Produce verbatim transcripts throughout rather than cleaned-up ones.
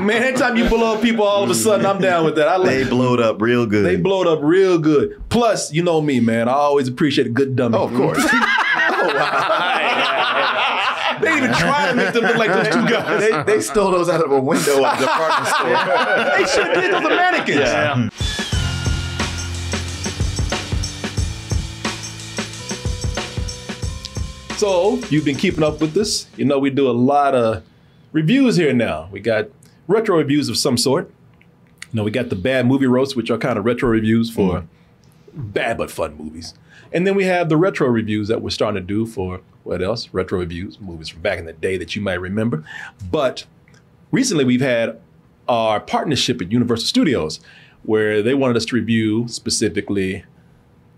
Man, anytime you blow up people all of a sudden, I'm down with that. I like, they blowed up real good. They blowed up real good. Plus, you know me, man. I always appreciate a good dummy. Oh, of course. Oh, wow. They even try to make them look like those two guys. They, they stole those out of a window at the department store. They should have did those mannequins. Yeah. Yeah. So, you've been keeping up with us. You know, we do a lot of reviews here now. We got retro reviews of some sort. You know, we got the bad movie roasts, which are kind of retro reviews for mm. bad but fun movies. And then we have the retro reviews that we're starting to do for, what else? Retro reviews, movies from back in the day that you might remember. But recently we've had our partnership at Universal Studios, where they wanted us to review specifically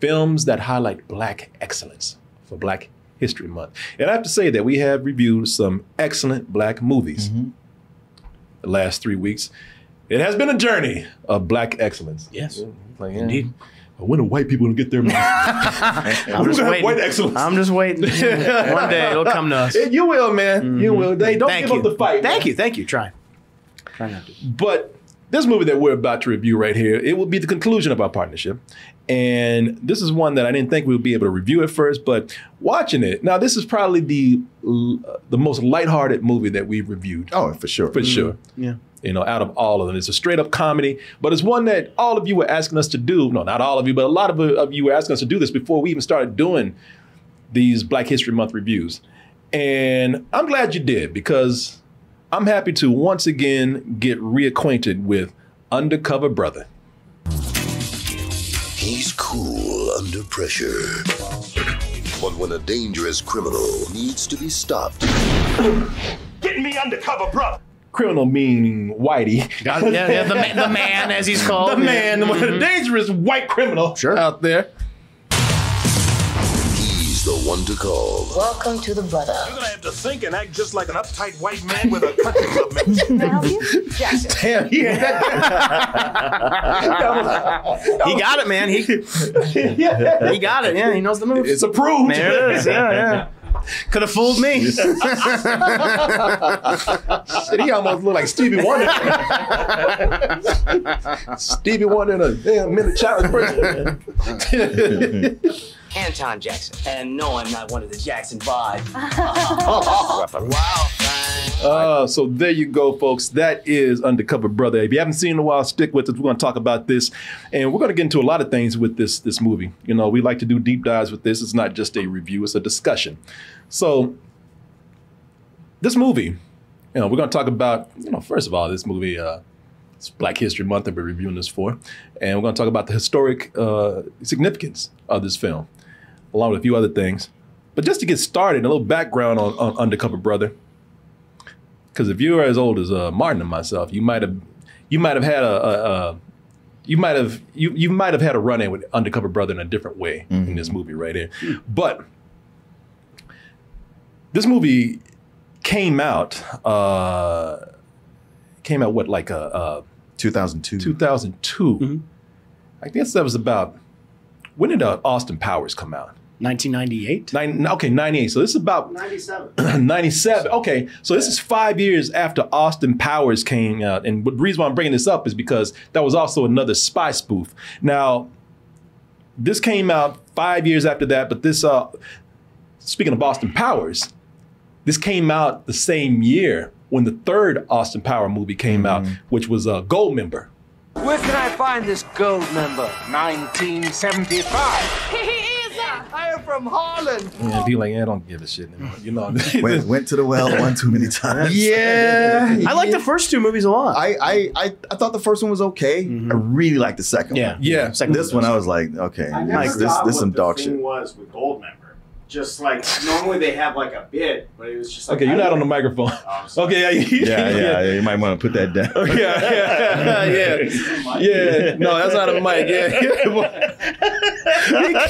films that highlight Black excellence for Black History Month. And I have to say that we have reviewed some excellent Black movies mm-hmm. the last three weeks. It has been a journey of Black excellence. Yes, yeah. Indeed. When do white people get their money? I'm, just waiting. White excellence? I'm just waiting. One day it'll come to us. You will, man. Mm-hmm. You will. They don't thank give you. Up the fight. Thank man. You. Thank you. Try. Try not to. But this movie that we're about to review right here, it will be the conclusion of our partnership. And this is one that I didn't think we would be able to review at first, but watching it, now this is probably the the most lighthearted movie that we've reviewed. Oh, for sure. For mm, sure. Yeah. You know, out of all of them. It's a straight up comedy, but it's one that all of you were asking us to do. No, not all of you, but a lot of, of you were asking us to do this before we even started doing these Black History Month reviews. And I'm glad you did, because I'm happy to once again get reacquainted with Undercover Brother. He's cool under pressure. But when a dangerous criminal needs to be stopped. Get me undercover, bro. Criminal meaning whitey. Yeah, yeah, the, man, the man, as he's called. The man, mm-hmm. the, the dangerous white criminal sure. out there. The one to call. Welcome to the brother. You're gonna have to think and act just like an uptight white man with a country club mix. Jackson. Damn, yeah. that was, that he was, got it, man. He he got it. Yeah, he knows the moves. It's approved. There it is. Yeah, yeah. Could have fooled me. Shit, he almost looked like Stevie Wonder. Stevie Wonder in a damn minute challenge person. Anton Jackson. And no, I'm not one of the Jackson five. Oh, wow. Uh, so there you go, folks. That is Undercover Brother. If you haven't seen it in a while, stick with us. We're going to talk about this. And we're going to get into a lot of things with this, this movie. You know, we like to do deep dives with this. It's not just a review. It's a discussion. So this movie, you know, we're going to talk about, you know, first of all, this movie, uh, it's Black History Month that we're reviewing this for. And we're going to talk about the historic uh, significance of this film, along with a few other things. But just to get started, a little background on, on Undercover Brother. Because if you were as old as uh, Martin and myself, you might have, you might have had a, a, a you might have, you you might have had a run-in with Undercover Brother in a different way mm-hmm. in this movie right here. But this movie came out, uh, came out what like a, a two thousand two. two thousand two. Mm-hmm. I guess that was about when did uh, Austin Powers come out? nineteen ninety-eight? Nine, okay, ninety-eight. So this is about... ninety-seven. ninety-seven. Okay, so this is five years after Austin Powers came out. And the reason why I'm bringing this up is because that was also another spy spoof. Now, this came out five years after that, but this... Uh, speaking of Austin Powers, this came out the same year when the third Austin Power movie came mm-hmm. out, which was uh, Goldmember. Where can I find this Goldmember? nineteen seventy-five. I am from Holland. Yeah, be like, yeah, I don't give a shit anymore. You know, went, went to the well one too many times. Yeah, I like the first two movies a lot. I I I, I thought the first one was okay. Mm-hmm. I really liked the second yeah. one. Yeah, second this one I was like, okay, this this, this some dog shit. Was with Goldmember. Just like normally they have like a bit, but it was just like, okay, you're not on the microphone. Oh, okay, yeah, yeah, yeah, yeah. You might want to put that down. Okay, yeah, yeah, yeah, yeah. No, that's not a mic. Yeah, he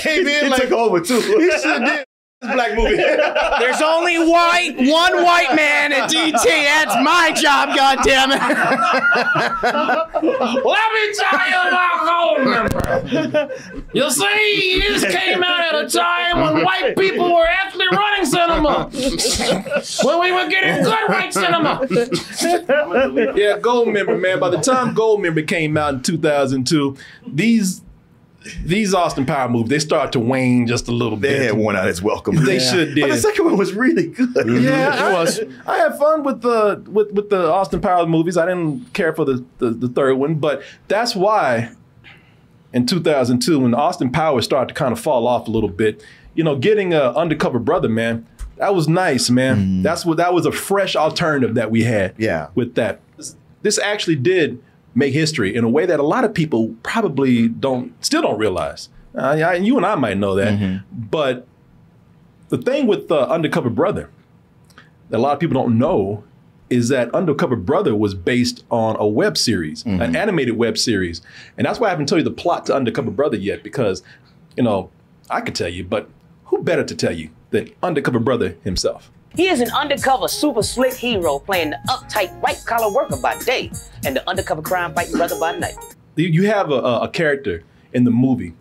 came in it like over too. He sure did. Black movie. There's only white, one white man at D T. That's my job, goddammit. Let me tell you about Goldmember. You see, this came out at a time when white people were actually running cinema. When we were getting good white cinema. Yeah, Goldmember, man. By the time Goldmember came out in two thousand two, these... These Austin Power movies, they start to wane just a little bit. They had worn out its welcome. They yeah. should did. But the second one was really good. Mm -hmm. Yeah, it was. I had fun with the with, with the Austin Power movies. I didn't care for the, the, the third one, but that's why in two thousand two, when Austin Power started to kind of fall off a little bit, you know, getting a Undercover Brother, man, that was nice, man. Mm. That's what that was a fresh alternative that we had. Yeah, with that, this actually did make history in a way that a lot of people probably don't, still don't realize. Uh, I, you and I might know that, mm-hmm. but the thing with uh, Undercover Brother that a lot of people don't know is that Undercover Brother was based on a web series, mm-hmm. an animated web series. And that's why I haven't told you the plot to Undercover Brother yet, because, you know, I could tell you, but who better to tell you than Undercover Brother himself? He is an undercover, super slick hero playing the uptight, white-collar worker by day and the undercover crime-fighting brother by night. You have a, a character in the movie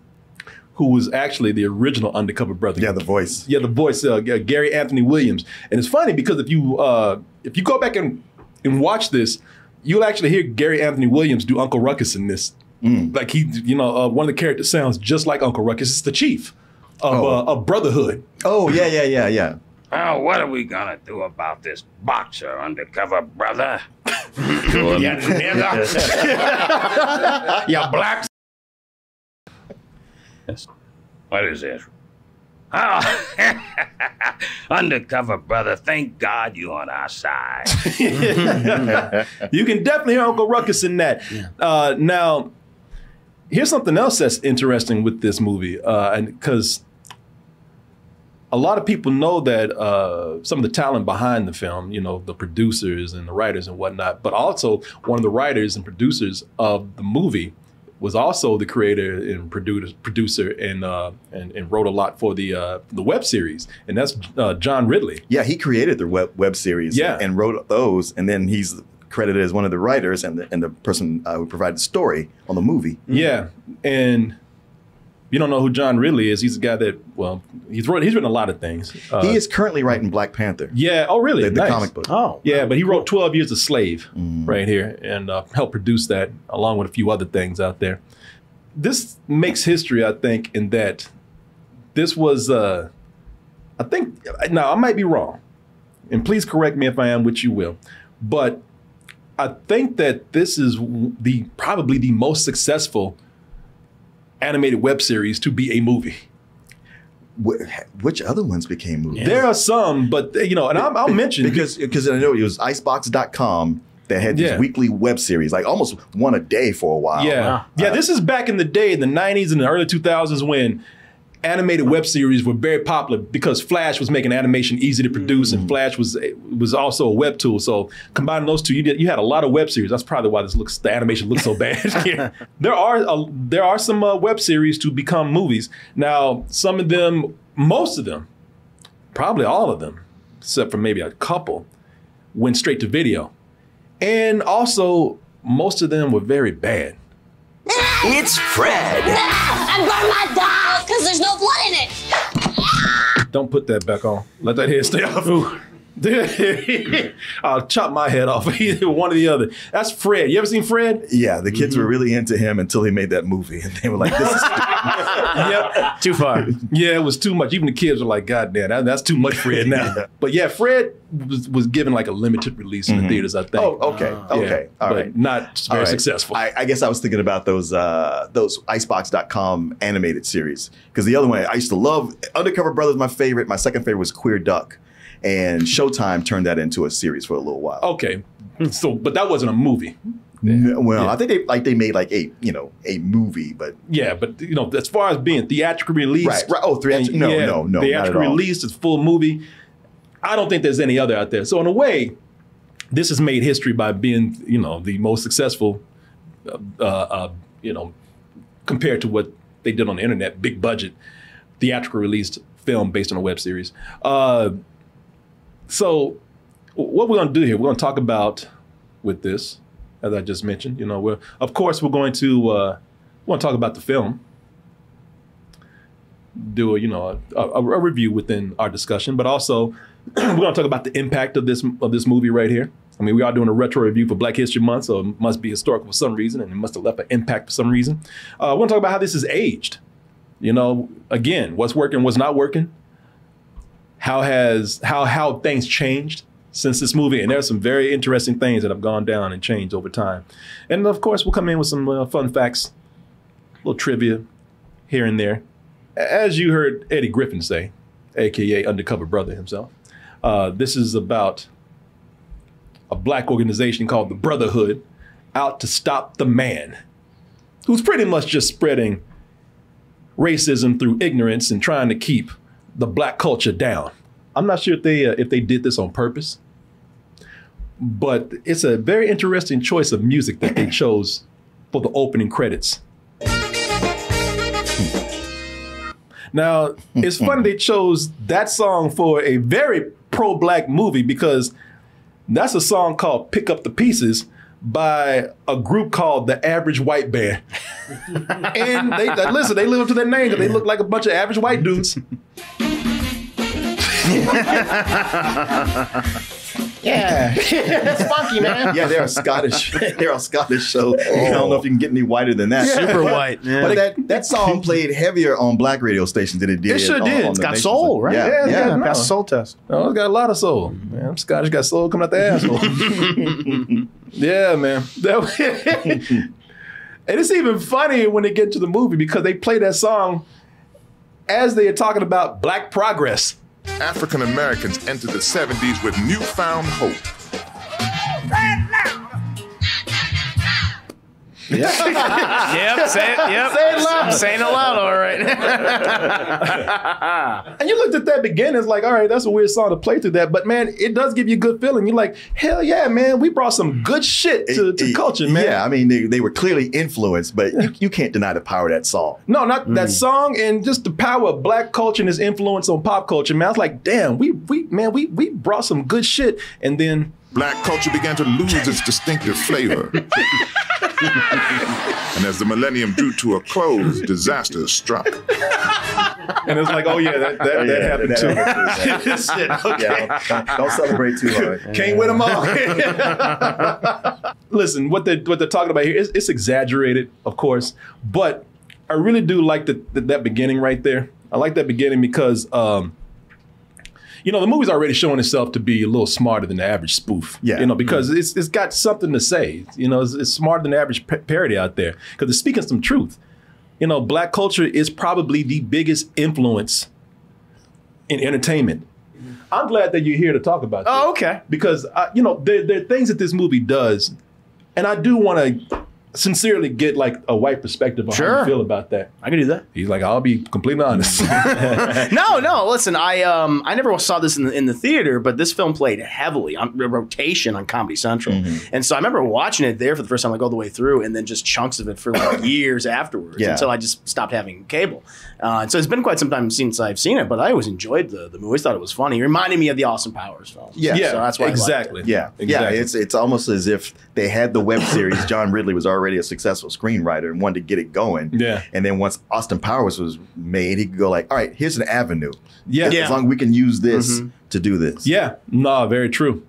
who was actually the original Undercover Brother. Yeah, the voice. Yeah, the voice, uh, Gary Anthony Williams. And it's funny because if you uh, if you go back and, and watch this, you'll actually hear Gary Anthony Williams do Uncle Ruckus in this. Mm. Like, he, you know, uh, one of the characters sounds just like Uncle Ruckus. It's the chief of oh. uh, a brotherhood. Oh, yeah, yeah, yeah, yeah. Oh, what are we gonna do about this boxer, Undercover Brother? You yeah. nigger. You black. What is this? Oh, Undercover Brother, thank God you're on our side. You can definitely hear Uncle Ruckus in that. Yeah. Uh, now, here's something else that's interesting with this movie, uh, and because a lot of people know that uh, some of the talent behind the film, you know, the producers and the writers and whatnot, but also one of the writers and producers of the movie was also the creator and producer, producer and, uh, and and wrote a lot for the uh, the web series, and that's uh, John Ridley. Yeah, he created the web web series yeah. and wrote those, and then he's credited as one of the writers and the, and the person uh, who provided the story on the movie. Yeah, and you don't know who John Ridley is. He's a guy that, well, he's wrote, he's written a lot of things. Uh, he is currently writing Black Panther. Yeah. Oh, really? The, the nice. comic book. Oh, yeah. Wow. But he wrote Twelve Years a Slave mm. right here and uh, helped produce that along with a few other things out there. This makes history, I think, in that this was, uh, I think, now I might be wrong, and please correct me if I am, which you will, but I think that this is the probably the most successful animated web series to be a movie. Which other ones became movies? Yeah. There are some, but you know, and I'll, I'll mention because because I know it was Icebox dot com that had these yeah. weekly web series, like almost one a day for a while. Yeah, wow. yeah. Uh, this is back in the day, in the nineties and the early two thousands, when animated web series were very popular because Flash was making animation easy to produce, mm-hmm. and Flash was was also a web tool. So combining those two, you did, you had a lot of web series. That's probably why this looks the animation looks so bad. Here. There are a, there are some uh, web series to become movies. Now, some of them, most of them, probably all of them, except for maybe a couple, went straight to video, and also most of them were very bad. It's Fred. No, I'm going my dog because there's no blood in it. Don't put that back on. Let that head stay off. I'll chop my head off. Either one or the other. That's Fred. You ever seen Fred? Yeah, the kids mm-hmm. were really into him until he made that movie, and they were like, "This is yep. too far." Yeah, it was too much. Even the kids were like, "God damn, that, that's too much, Fred." Now, yeah. but yeah, Fred was, was given like a limited release in mm-hmm. the theaters, I think. Oh, okay, uh, yeah, okay, all right. Not very right. successful. I, I guess I was thinking about those uh, those Icebox dot com animated series, because the other one I used to love. Undercover Brother was my favorite. My second favorite was Queer Duck. And Showtime turned that into a series for a little while. Okay, so but that wasn't a movie. No, well, yeah. I think they like they made like a you know a movie, but yeah, but you know as far as being theatrically released, right? right. Oh, theatrical, no, yeah, no, no, theatrically released is full movie. I don't think there's any other out there. So in a way, this has made history by being you know the most successful, uh, uh, you know, compared to what they did on the internet, big budget, theatrical released film based on a web series. Uh, so what we're gonna do here, we're gonna talk about with this, as I just mentioned, you know, we're, of course, we're going to, uh, we're gonna talk about the film, do a, you know, a, a, a review within our discussion, but also we're gonna talk about the impact of this, of this movie right here. I mean, we are doing a retro review for Black History Month, so it must be historical for some reason, and it must have left an impact for some reason. Uh, I want to talk about how this is aged. You know, again, what's working, what's not working. How has how how things changed since this movie? And there's some very interesting things that have gone down and changed over time. And of course, we'll come in with some uh, fun facts, a little trivia here and there. As you heard Eddie Griffin say, A K A Undercover Brother himself, uh, this is about a black organization called the Brotherhood out to stop the man, who's pretty much just spreading racism through ignorance and trying to keep the black culture down. I'm not sure if they, uh, if they did this on purpose, but it's a very interesting choice of music that they chose for the opening credits. Now, it's funny they chose that song for a very pro-black movie, because that's a song called Pick Up the Pieces by a group called The Average White Band. And they, they listen, they live up to their name because they look like a bunch of average white dudes. Yeah, it's funky, man. Yeah, they're a Scottish, they're a Scottish show. Oh. I don't know if you can get any whiter than that. Yeah. Super white. Yeah. But that, that song played heavier on black radio stations than it did. It sure on, did. On it's got nations. Soul, right? Yeah, yeah, yeah, yeah. It got soul test. Oh, it's got a lot of soul. Man, I'm Scottish, got soul coming out the asshole. Yeah, man. That, and it's even funnier when they get to the movie, because they play that song as they are talking about black progress. African Americans entered the seventies with newfound hope. Yep, yep, say it, yep. Say it loud. Saying it loud, all right. And you looked at that beginning, it's like, all right, that's a weird song to play through that, but man, it does give you a good feeling. You're like, hell yeah, man, we brought some good shit to, it, to it, culture, man. Yeah, I mean, they, they were clearly influenced, but you, you can't deny the power of that song. No, not mm. that song, and just the power of black culture and its influence on pop culture, man. I was like, damn, we, we man, we, we brought some good shit, and then black culture began to lose its distinctive flavor. And as the millennium drew to a close, disaster struck. And it's like, oh yeah, that, that, oh, yeah, that happened that too. Happened too. Shit, okay. Yeah, don't, don't celebrate too hard. Can't win them all. Listen, what they're, what they're talking about here, it's, it's exaggerated, of course, but I really do like the, the, that beginning right there. I like that beginning because, um, you know, the movie's already showing itself to be a little smarter than the average spoof. Yeah. You know, because mm-hmm. it's it's got something to say. You know, it's, it's smarter than the average parody out there, because it's speaking some truth. You know, black culture is probably the biggest influence in entertainment. Mm-hmm. I'm glad that you're here to talk about this. Oh, okay. Because, I, you know, there, there are things that this movie does, and I do want to sincerely get like a white perspective on sure. how you feel about that. I can do that. He's like, I'll be completely honest. No, no, listen, I um, I never saw this in the, in the theater, but this film played heavily on rotation on Comedy Central. Mm-hmm. And so I remember watching it there for the first time, like all the way through, and then just chunks of it for like years afterwards yeah. until I just stopped having cable. Uh, and so it's been quite some time since I've seen it, but I always enjoyed the, the movie. I thought it was funny. It reminded me of the Austin Powers film. Yeah, yeah. So that's why exactly. I liked it. Yeah, exactly. Yeah, it's, it's almost as if they had the web series. John Ridley was already already a successful screenwriter and wanted to get it going. Yeah. And then once Austin Powers was made, he could go like, all right, here's an avenue. Yeah. As, yeah. as long as we can use this mm-hmm. to do this. Yeah. No, very true.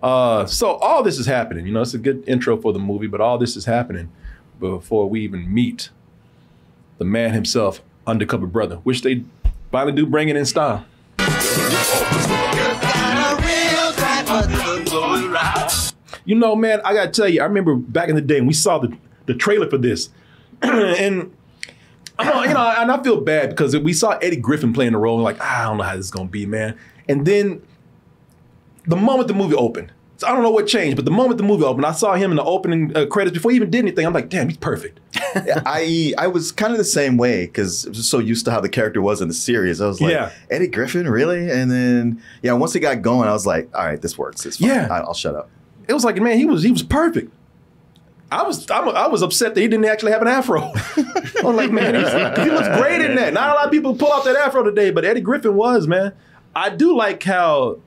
Uh, so all this is happening. You know, it's a good intro for the movie, but all this is happening before we even meet the man himself, Undercover Brother, which they finally do bring it in style. You know, man, I gotta tell you, I remember back in the day when we saw the, the trailer for this, and you know, and I feel bad because we saw Eddie Griffin playing the role, and like, ah, I don't know how this is gonna be, man. And then the moment the movie opened, so I don't know what changed, but the moment the movie opened, I saw him in the opening uh, credits before he even did anything. I'm like, damn, he's perfect. I I was kind of the same way, because I was so used to how the character was in the series. I was like, yeah. Eddie Griffin, really? And then, yeah, once it got going, I was like, all right, this works. It's fine. Yeah. I, I'll shut up. It was like, man, he was he was perfect. I was I'm, I was upset that he didn't actually have an afro. I'm like, man, he, he looks great in that. Not a lot of people pull out that afro today, but Eddie Griffin was, man. I do like how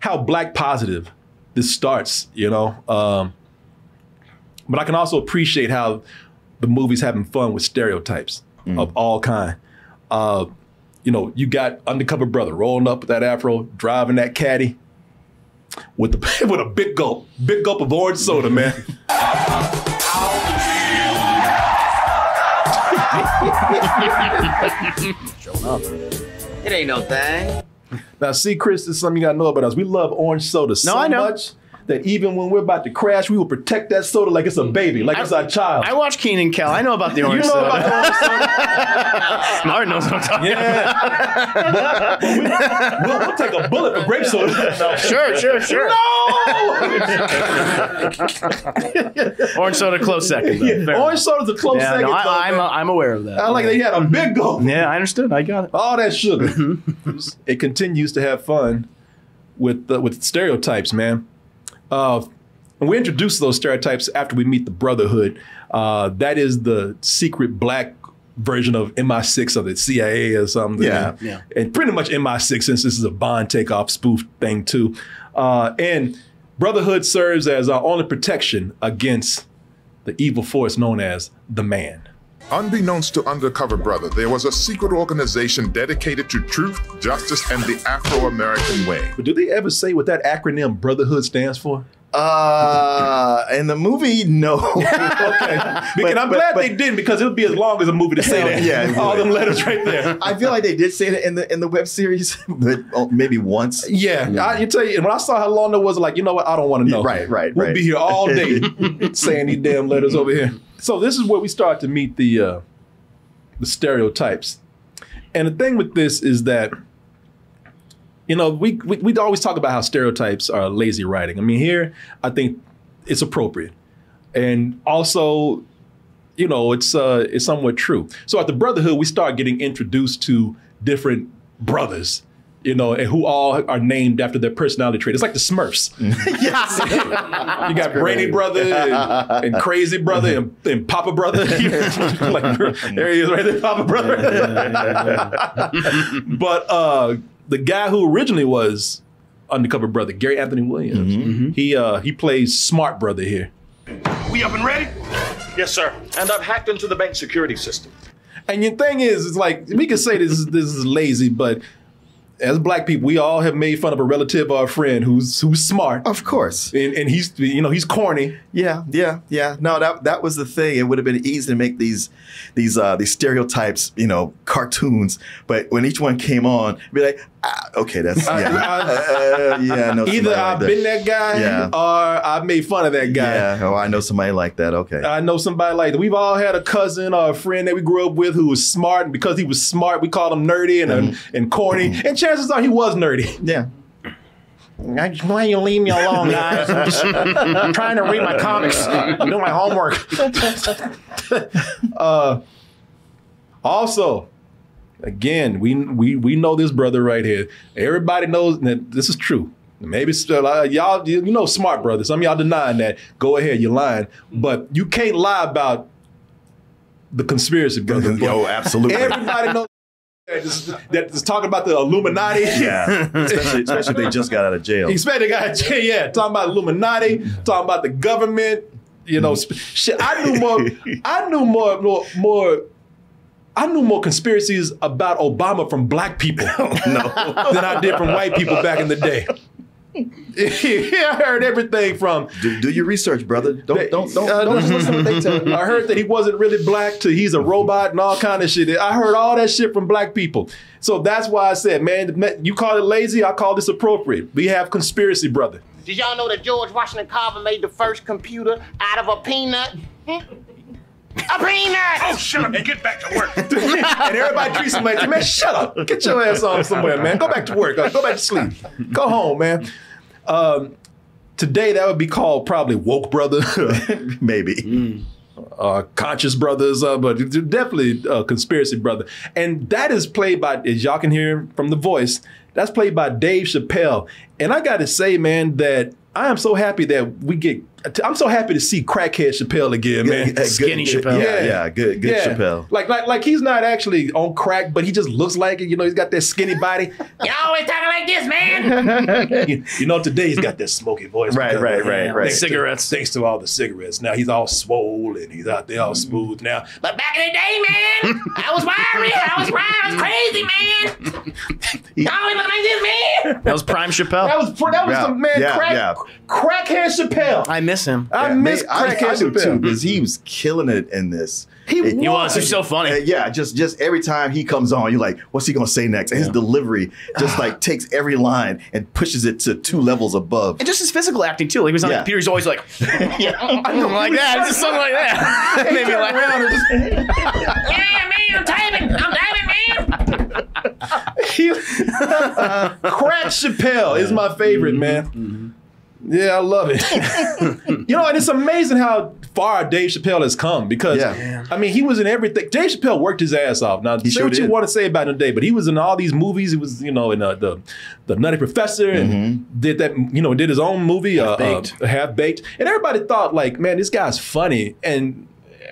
how black positive this starts, you know. Um, but I can also appreciate how the movie's having fun with stereotypes mm. of all kind. Uh, you know, you got Undercover Brother rolling up with that afro, driving that caddy with the with a big gulp, big gulp of orange soda, man. It ain't no thing. Now, see, Chris, this is something you gotta know about us. We love orange soda so no, I know. much that even when we're about to crash, we will protect that soda like it's a baby, like I, it's our child. I watch Keenan Kel. I know about the orange you know soda. About the orange soda. Martin knows what I'm talking yeah. about. Yeah. We'll, we'll, we'll take a bullet for grape soda. No. Sure, sure, sure. No! Orange soda, close second. Yeah. Orange soda's a close yeah, second. No, I, I'm, I'm aware of that. I like that you had a big gulp. Yeah, I understood. I got it. All that sugar. It continues to have fun with uh, with stereotypes, man. Uh, and we introduce those stereotypes after we meet the Brotherhood. Uh, that is the secret black version of M I six or the C I A or something. Yeah, and, yeah. and pretty much M I six, since this is a Bond takeoff spoof thing too. Uh, and Brotherhood serves as our only protection against the evil force known as the Man. Unbeknownst to Undercover Brother, there was a secret organization dedicated to truth, justice, and the Afro-American way. But do they ever say what that acronym Brotherhood stands for? Uh, in the movie, no. Okay. But, I'm but, glad but, they didn't, because it would be as long as a movie to say that. Yeah, all them letters right there. I feel like they did say that in the in the web series, but oh, maybe once. Yeah, yeah. I you tell you, when I saw how long it was, like, you know what, I don't want to know. Right, right, we'll right. We'll be here all day saying these damn letters over here. So this is where we start to meet the uh, the stereotypes. And the thing with this is that, you know, we, we, we always talk about how stereotypes are lazy writing. I mean, here, I think it's appropriate. And also, you know, it's, uh, it's somewhat true. So at the Brotherhood, we start getting introduced to different brothers, you know, and who all are named after their personality trait. It's like the Smurfs. Yes. You got Brainy Brother and, and Crazy Brother and, and Papa Brother. Like, there he is right there, Papa Brother. But uh, the guy who originally was Undercover Brother, Gary Anthony Williams, mm-hmm, mm-hmm. he uh, he plays Smart Brother here. We up and ready? Yes, sir. And I've hacked into the bank security system. And your thing is, it's like, we can say this is, this is lazy, but as black people, we all have made fun of a relative or a friend who's who's smart. Of course. And, and he's, you know, he's corny. Yeah, yeah, yeah. No, that that was the thing. It would have been easy to make these these uh, these stereotypes, you know, cartoons. But when each one came on, be like, ah, okay, that's yeah, uh, uh, yeah. I know either I've like been that, that guy, yeah. or I've made fun of that guy. Yeah. Oh, I know somebody like that. Okay. I know somebody like that. We've all had a cousin or a friend that we grew up with who was smart, and because he was smart, we called him nerdy and mm-hmm. uh, and corny. Mm-hmm. And chances are he was nerdy. Yeah. Why you leave me alone, guys? I'm, just, I'm trying to read my comics. I'm doing my homework. uh, also, again, we we we know this brother right here. Everybody knows that this is true. Maybe uh, y'all, you know, Smart Brother. Some of y'all denying that. Go ahead, you're lying. But you can't lie about the conspiracy, brother. Yo, absolutely. Everybody knows. That's talking about the Illuminati. Yeah, especially, especially if they just got out of jail. Especially they got out of jail, yeah. Talking about Illuminati, talking about the government. You know, shit. I knew more. I knew more, more, more. I knew more conspiracies about Obama from black people oh, no. than I did from white people back in the day. I heard everything from. Do, do your research, brother. Don't they, don't don't. Uh, don't listen to what they tell you. I heard that he wasn't really black till he's a robot and all kind of shit. I heard all that shit from black people. So that's why I said, man, you call it lazy. I call this appropriate. We have conspiracy, brother. Did y'all know that George Washington Carver made the first computer out of a peanut? Hmm? A peanut! Oh, shut up and get back to work. And everybody treats him like, man, shut up. Get your ass on somewhere, man. Go back to work. Go back to sleep. Go home, man. Um, today, that would be called probably Woke Brother. Maybe. Mm. Uh, conscious Brothers, uh, but definitely uh, Conspiracy Brother. And that is played by, as y'all can hear from the voice, that's played by Dave Chappelle. And I got to say, man, that I am so happy that we get I'm so happy to see crackhead Chappelle again, good, man. Good, Skinny good, Chappelle. Yeah, yeah, good, good yeah. Chappelle. Like, like, like he's not actually on crack, but he just looks like it. You know, he's got that skinny body. Y'all always talking like this, man. you, you know, today he's got that smoky voice. Right, right, right, right. Cigarettes. To, thanks to all the cigarettes. Now he's all swole and he's out there all smooth now. But back in the day, man, I was wiry, I was wild, I was crazy, man. Y'all always look like this, man. That was prime Chappelle. That was that was yeah, the man yeah, crack yeah. crackhead Chappelle. I miss him. I yeah, miss man, crackhead I, I Chappelle too, because he was killing it in this. He it, was. He was. He's so funny. Uh, yeah, just just every time he comes on, you're like, what's he gonna say next? And his yeah. delivery just like takes every line and pushes it to two levels above. And just his physical acting too. Like he was on yeah. the computer, he's always like, yeah, I know, like that, just something like that. It made me laugh. Yeah, man, I'm diving, I'm diving, man. he, uh, Crack Chappelle is my favorite, man. Mm-hmm. Yeah, I love it. You know, and it's amazing how far Dave Chappelle has come because, yeah. I mean, he was in everything. Dave Chappelle worked his ass off. Now, he say sure what did. you want to say about him today, but he was in all these movies. He was, you know, in uh, the the Nutty Professor and mm-hmm. did that, you know, did his own movie, Half Baked. Uh, uh, Half Baked. And everybody thought, like, man, this guy's funny. And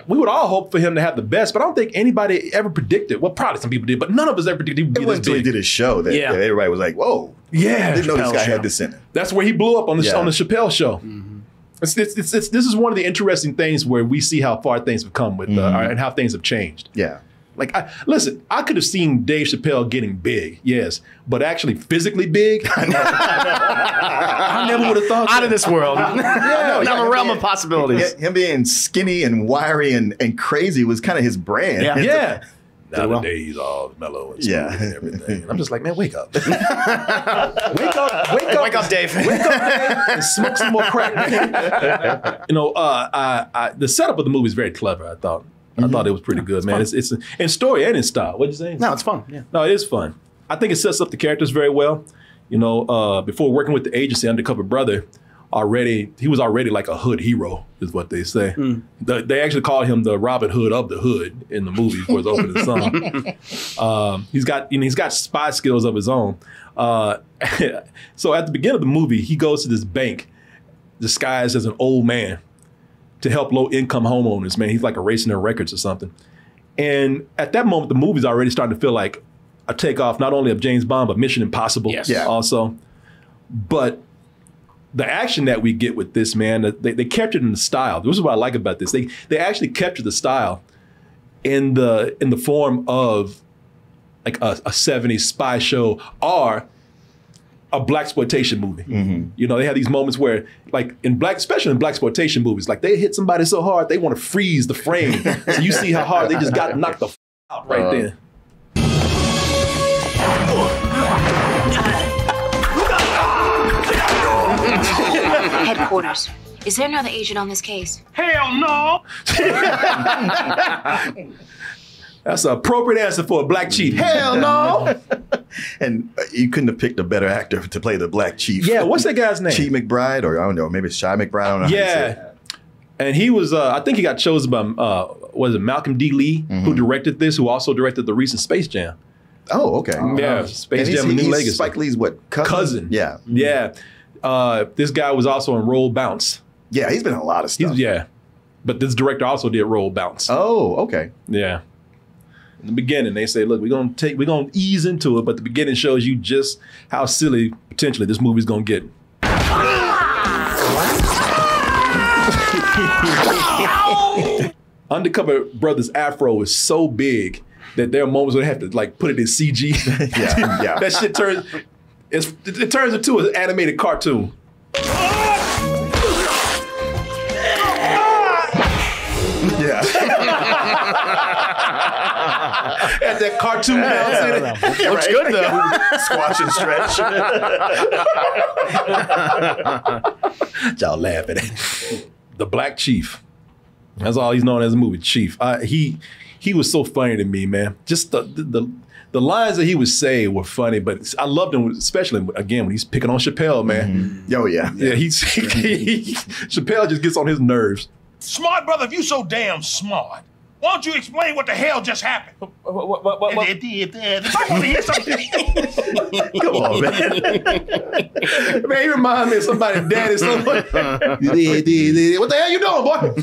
we would all hope for him to have the best, but I don't think anybody ever predicted. Well, probably some people did, but none of us ever predicted he would be this big. It wasn't until he did his show that, yeah. that everybody was like, whoa. Yeah. I didn't know this guy had this in it. That's where he blew up, on the, yeah. on the Chappelle Show. Mm-hmm. It's, it's, it's, it's, this is one of the interesting things where we see how far things have come with, uh, mm-hmm. and how things have changed. Yeah. Like, I, listen, I could have seen Dave Chappelle getting big, yes, but actually physically big, I, know, I, I never would have thought. Out that. Of this world. I, yeah, not a realm being, of possibilities. Him being skinny and wiry and, and crazy was kind of his brand. Yeah. yeah. Nowadays, he's all mellow and, yeah. and everything. And I'm just like, man, wake up. wake up, wake up. Wake up, Dave. Wake up, Dave, and smoke some more crack. You know, uh, I, I, the setup of the movie is very clever, I thought. I mm-hmm. thought it was pretty yeah, good, it's man. Fun. It's it's in story and in style. What'd you say? No, it's fun. Yeah. No, it is fun. I think it sets up the characters very well. You know, uh, before working with the agency, Undercover Brother, already he was already like a hood hero, is what they say. Mm. The, they actually called him the Robin Hood of the hood in the movie for his opening song. Um, he's got you know he's got spy skills of his own. Uh, so at the beginning of the movie, he goes to this bank disguised as an old man to help low-income homeowners, man. He's like erasing their records or something. And at that moment, the movie's already starting to feel like a takeoff, not only of James Bond, but Mission Impossible yes. yeah. also. But the action that we get with this, man, they, they captured in the style. This is what I like about this. They they actually captured the style in the in the form of like a, a seventies spy show or a blaxploitation movie. Mm-hmm. You know, they have these moments where, like in black, especially in blaxploitation movies, like they hit somebody so hard they want to freeze the frame. So you see how hard they just got knocked the f out right uh, there. Headquarters. Is there another agent on this case? Hell no! That's an appropriate answer for a black chief. Hell no! And you couldn't have picked a better actor to play the black chief. Yeah, what's that guy's name? Chief McBride, or I don't know, maybe Shy McBride. I don't know. Yeah, how and he was. Uh, I think he got chosen by uh, was it Malcolm D. Lee, mm-hmm. who directed this, who also directed the recent Space Jam. Oh, okay. Oh, yeah, wow. Space Jam: A New Legacy. Spike Lee's what cousin? cousin. Yeah, yeah. Uh, this guy was also in Roll Bounce. Yeah, he's been in a lot of stuff. He's, yeah, but this director also did Roll Bounce. Oh, okay. Yeah. In the beginning, they say, look, we're gonna take, we're gonna ease into it, but the beginning shows you just how silly potentially this movie's gonna get. Undercover Brother's afro is so big that there are moments where they have to like put it in C G. yeah, yeah. That shit turns it's, it turns into an animated cartoon. At that cartoon house in it. Yeah, looks right. good though. Squash and stretch. Y'all laughing at it. The Black Chief. That's all he's known as in the movie, Chief. Uh, he he was so funny to me, man. Just the, the the lines that he would say were funny, but I loved him, especially again when he's picking on Chappelle, man. Mm-hmm. Oh yeah, yeah. He's he, Chappelle just gets on his nerves. Smart brother, if you so damn smart, Why don't you explain what the hell just happened? What, what, what, what, what? It did that. I want to hear something. Come on, man. Man, you remind me of somebody's daddy. Somebody. What the hell you doing, boy?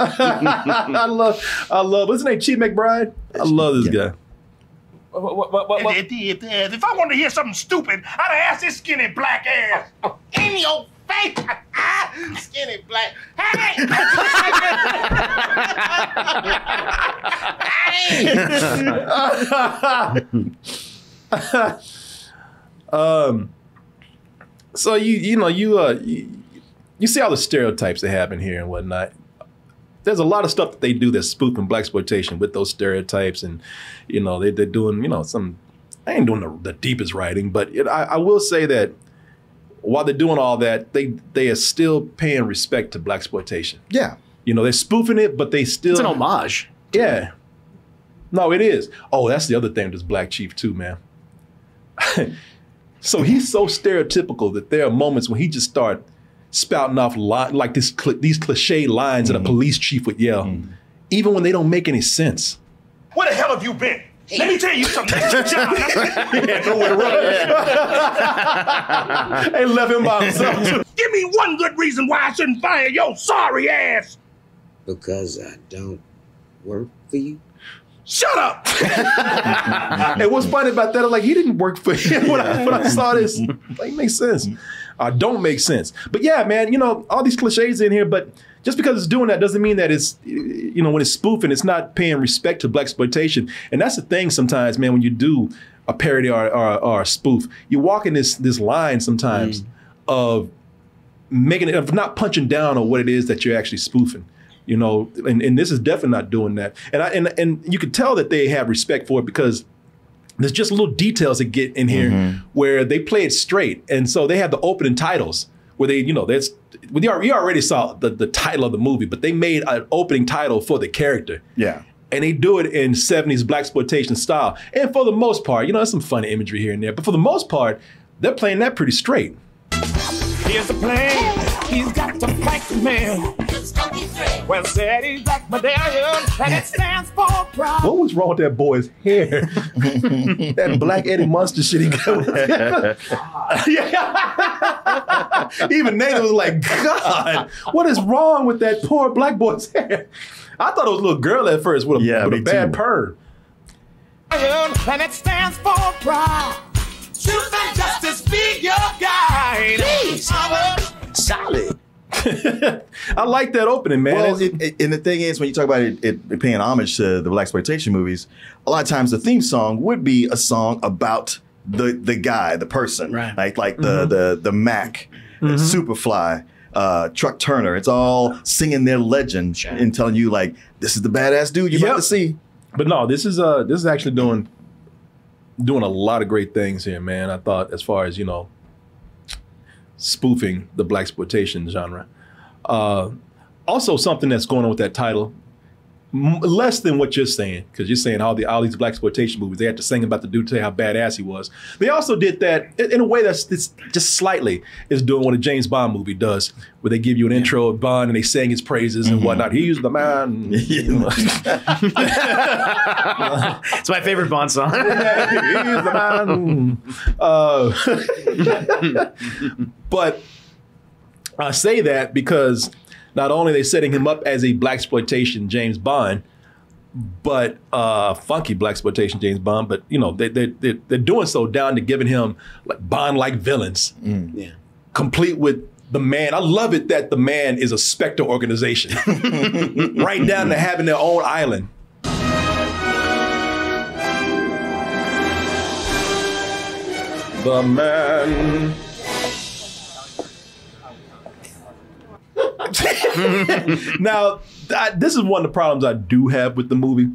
I love, I love, what's his name? Chief McBride? I love this guy. What, what, what, what, what? It did that. If I wanted to hear something stupid, I'd have asked this skinny black ass. In your face. Skinny black. Hey! Hey! um, so you you know you uh you, you see all the stereotypes that happen here and whatnot. There's a lot of stuff that they do that's spoofing blaxploitation with those stereotypes, and you know they they're doing you know some. I ain't doing the, the deepest writing, but it, I I will say that. While they're doing all that, they they are still paying respect to blaxploitation. Yeah, you know they're spoofing it, but they still it's an homage. Yeah, it. No, it is. Oh, that's the other thing with this Black Chief too, man. So he's so stereotypical that there are moments when he just start spouting off li like this cl these cliche lines mm-hmm. that a police chief would yell, mm-hmm. even when they don't make any sense. Where the hell have you been? Let me tell you something. Yeah, no way to run. They left him by himself too. Give me one good reason why I shouldn't fire your sorry ass. Because I don't work for you. Shut up. And what's funny about that? I'm like, he didn't work for him. When I, when I saw this, like, it makes sense. Uh, don't make sense. But yeah, man, you know, all these cliches in here, but just because it's doing that doesn't mean that it's, you know, when it's spoofing, it's not paying respect to blaxploitation. And that's the thing sometimes, man, when you do a parody or, or, or a spoof, you walk in this, this line sometimes mm. of making it, of not punching down on what it is that you're actually spoofing, you know, and, and this is definitely not doing that. And, I, and, and you can tell that they have respect for it because there's just little details that get in here mm-hmm. where they play it straight. And so they have the opening titles where they, you know, that's, we already saw the, the title of the movie, but they made an opening title for the character. Yeah. And they do it in seventies blaxploitation style. And for the most part, you know, there's some funny imagery here and there, but for the most part, they're playing that pretty straight. Here's the plan. He's got to fight the man. Well said, he's like medallion, and it stands for pride. What was wrong with that boy's hair? That black Eddie Munster shit he got. Yeah. Even Nathan was like, God, what is wrong with that poor black boy's hair? I thought it was a little girl at first with a, yeah, with a bad perm. And it stands for pride. Truth and justice be your guide. Please. Solid. I like that opening, man. Well, it, it, and the thing is, when you talk about it, it, it paying homage to the blaxploitation movies, a lot of times the theme song would be a song about the the guy, the person, right? Like like mm-hmm. the the the Mac, mm-hmm. Superfly, uh, Truck Turner. It's all singing their legend sure. and telling you like this is the badass dude you're yep. about to see. But no, this is uh this is actually doing doing a lot of great things here, man. I thought as far as you know. Spoofing the blaxploitation genre. Uh, also, something that's going on with that title, m less than what you're saying, because you're saying all the all these blaxploitation movies they had to sing about the dude to tell how badass he was. They also did that in, in a way that's, that's just slightly is doing what a James Bond movie does, where they give you an yeah. intro of Bond and they sing his praises mm-hmm. and whatnot. He's the man. It's my favorite Bond song. He's the man. Uh, But I say that because not only are they setting him up as a blaxploitation James Bond, but uh, funky blaxploitation James Bond, but you know, they, they, they, they're doing so down to giving him like Bond-like villains, mm. yeah. complete with the man. I love it that the man is a Spectre organization, right down to having their own island. The man. Now, I, this is one of the problems I do have with the movie.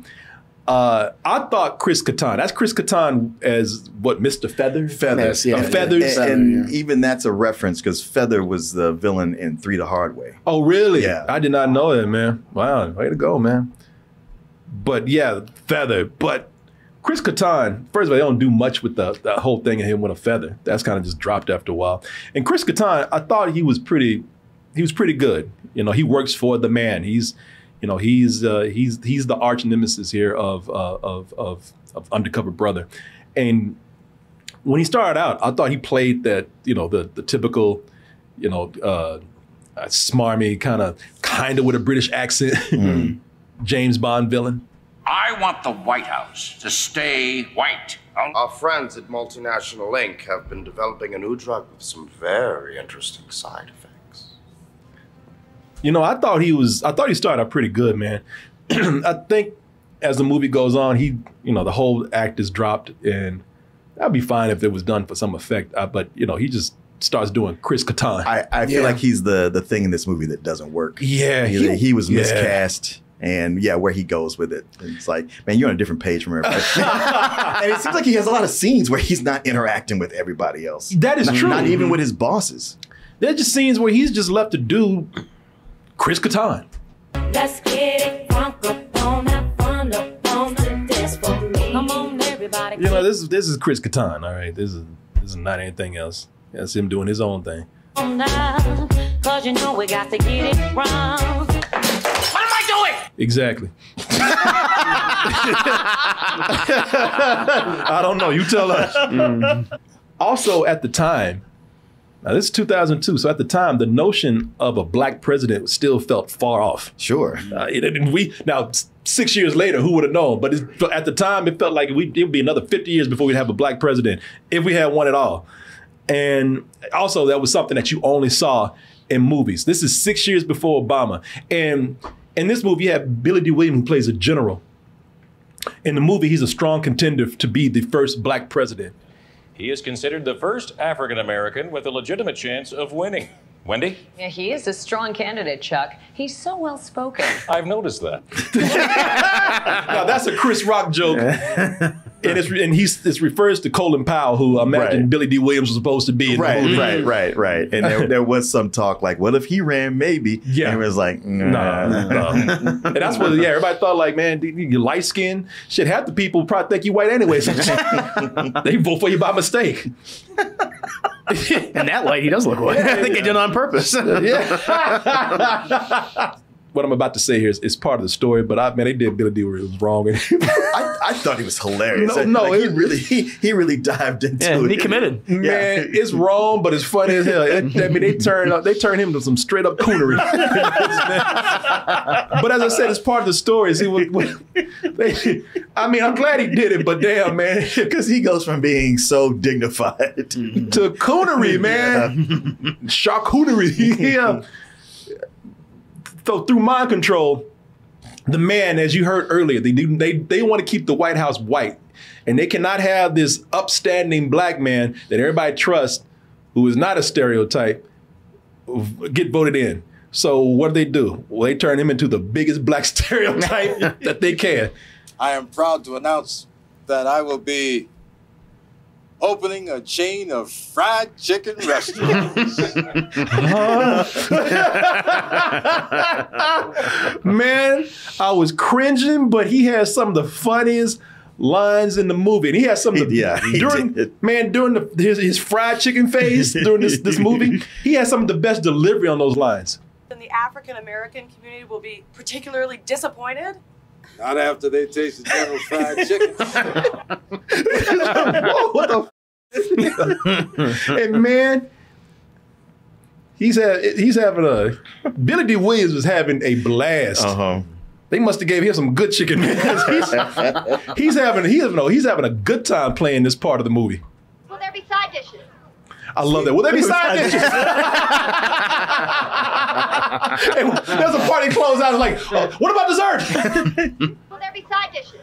Uh, I thought Chris Kattan, that's Chris Kattan as what, Mister Feather? Feathers, yeah. Uh, yeah. Feathers. And, and yeah. even that's a reference because Feather was the villain in Three the Hard Way. Oh, really? Yeah. I did not know that, man. Wow, way to go, man. But yeah, Feather. But Chris Kattan, first of all, they don't do much with the, the whole thing of him with a feather. That's kind of just dropped after a while. And Chris Kattan, I thought he was pretty... He was pretty good. You know, he works for the man. He's you know, he's uh, he's he's the arch nemesis here of, uh, of of of Undercover Brother. And when he started out, I thought he played that, you know, the the typical, you know, uh, smarmy kind of kind of with a British accent mm. James Bond villain. I want the White House to stay white. Our friends at Multinational Incorporated have been developing a new drug with some very interesting side effects. You know, I thought he was, I thought he started out pretty good, man. I think as the movie goes on, he, you know, the whole act is dropped, and that'd be fine if it was done for some effect. I, but, you know, he just starts doing Chris Kattan. I, I feel yeah. like he's the, the thing in this movie that doesn't work. Yeah. He, he, he was miscast. Yeah. And yeah, where he goes with it. And it's like, man, you're on a different page from everybody. And it seems like he has a lot of scenes where he's not interacting with everybody else. That is not, true. Not even with his bosses. There's just scenes where he's just left to do Chris Kattan. Let's get it drunk up on that fun up on the desk for me. Come on, everybody. You know, this is this is Chris Kattan, all right. This is this is not anything else. That's him doing his own thing. Now, cause you know we got to get it wrong. Exactly. I don't know. You tell us. Mm. Also, at the time, now this is two thousand two, so at the time, the notion of a black president still felt far off. Sure. Uh, it, it, we now six years later, who would have known? But it's, at the time, it felt like we it would be another fifty years before we'd have a black president, if we had one at all. And also, that was something that you only saw in movies. This is six years before Obama, and in this movie, you have Billy Dee Williams, who plays a general. In the movie, he's a strong contender to be the first black president. He is considered the first African-American with a legitimate chance of winning. Wendy? Yeah, he is a strong candidate, Chuck. He's so well-spoken. I've noticed that. Now, that's a Chris Rock joke. And it's, and he's, this refers to Colin Powell, who I imagine right. Billy Dee Williams was supposed to be. In right, the right, right, right. And there, there was some talk like, well, if he ran, maybe. Yeah. And it was like, nah. nah, nah. And that's what, yeah, everybody thought like, man, you light skin. Shit, half the people probably think you white anyway. So they vote for you by mistake. In that light, he does look white. I think they did it on purpose. Yeah. What I'm about to say here is, is part of the story, but I man, they did Billy Dee Williams wrong. I, I thought he was hilarious. No, no like, it, he really he, he really dived into yeah, it. He committed. Man, yeah. It's wrong, but it's funny as hell. It, I mean, they turned up, they turned him to some straight up coonery. But as I said, it's part of the story. He was, was, they, I mean, I'm glad he did it, but damn, man, because he goes from being so dignified to coonery, man, yeah. Charcuterie. Yeah. So through mind control, the man, as you heard earlier, they they they want to keep the White House white, and they cannot have this upstanding black man that everybody trusts, who is not a stereotype, get voted in. So what do they do? Well, they turn him into the biggest black stereotype that they can. I am proud to announce that I will be opening a chain of fried chicken restaurants. Man, I was cringing, but he had some of the funniest lines in the movie. And he had some of the, yeah, during, man, during the, his, his fried chicken phase, during this, this movie, he had some of the best delivery on those lines. And the African-American community will be particularly disappointed. Not after they taste the general fried chicken. Whoa, what the f And man, he's ha he's having a Billy Dee Williams was having a blast. Uh-huh. They must have gave him some good chicken. he's, he's having he no, he's having a good time playing this part of the movie. Will there be side dishes? I love that. Will there be side dishes? There's a party close out. It's like, oh, what about dessert? Will there be side dishes?